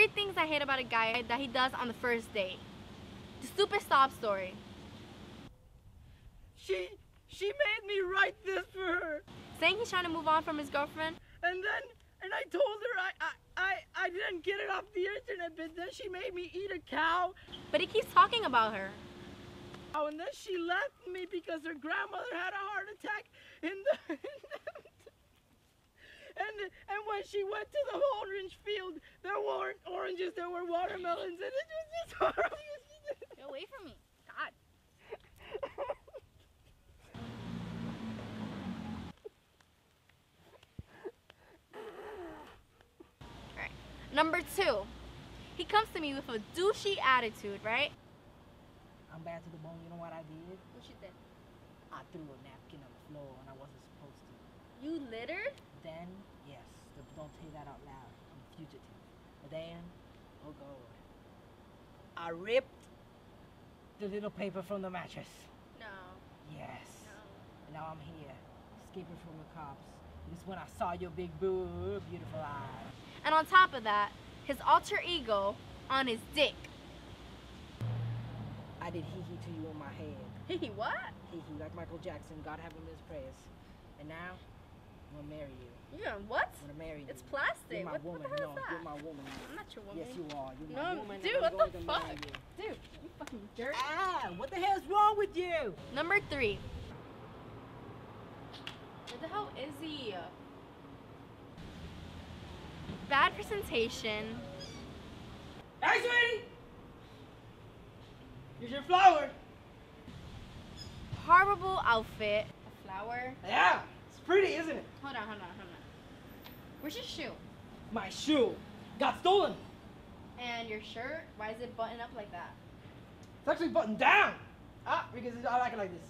3 things I hate about a guy that he does on the first date. The stupid sob story. She made me write this for her. Saying he's trying to move on from his girlfriend. And I told her I didn't get it off the internet, but then she made me eat a cow. But he keeps talking about her. Oh, and then she left me because her grandmother had a heart attack and when she went to the orange field, there weren't oranges, there were watermelons, and it was just horrible. Get away from me. God. All right. Number 2. He comes to me with a douchey attitude, right? I'm bad to the bone. You know what I did? What you did? I threw a napkin on the floor and I wasn't supposed to. You littered? Then, yes. Don't say that out loud. I'm a fugitive. But then, oh God, I ripped the little paper from the mattress. No. Yes. No. And now I'm here, escaping from the cops. This is when I saw your big boo, beautiful eyes. And on top of that, his alter ego on his dick. I did hee-hee to you in my head. Hee-hee what? Hee-hee, like Michael Jackson, God have him his prayers. And now, I'm gonna marry you. Yeah, what? I'm gonna marry you. It's plastic. You're my woman. What the hell is that? You're my woman. I'm not your woman. Yes, you are. You're my woman. Dude, what the fuck? Dude, you fucking jerk. Ah, what the hell is wrong with you? Number 3. Where the hell is he? Bad presentation. Hey, sweetie! Here's your flower. Horrible outfit. A flower? Yeah, it's pretty, isn't it? Hold on. Where's your shoe? My shoe got stolen. And your shirt? Why is it buttoned up like that? It's actually buttoned down. Ah, because I like it like this.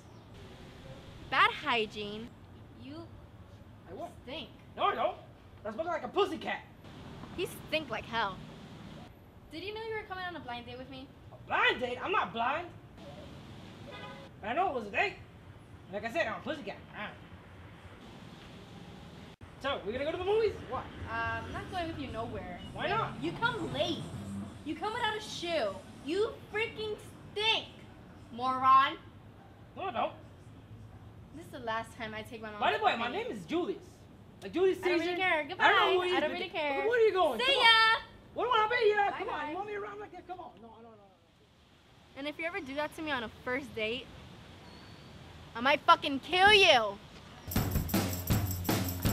Bad hygiene. You I won't. Stink. No, I don't. I smell like a pussycat. You stink like hell. Did you know you were coming on a blind date with me? Blind date? I'm not blind. I know it was a date. Like I said, I'm a pussycat. So, we're gonna go to the movies? What? I'm not going with you nowhere. Why not? You come late. You come without a shoe. You freaking stink, moron. No, I don't. This is the last time I take my mom. By the way, my name is Julius. Like Julius Caesar. I don't really care. Goodbye. I don't really care. Where are you going? See ya. What do I be? Yeah, come on. You want me around like that? Come on. No. And if you ever do that to me on a first date, I might fucking kill you.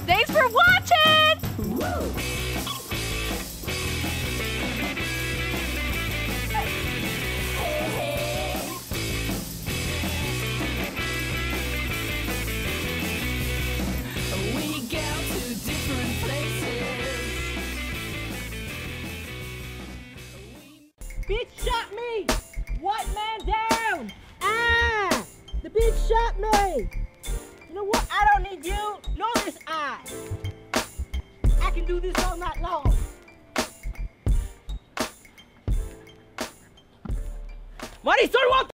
Thanks for watching! Woo. Bitch shot me! White man down! Ah! The bitch shot me! You know what? I don't need you, nor this eye. I can do this all night long. Money, sorry, what?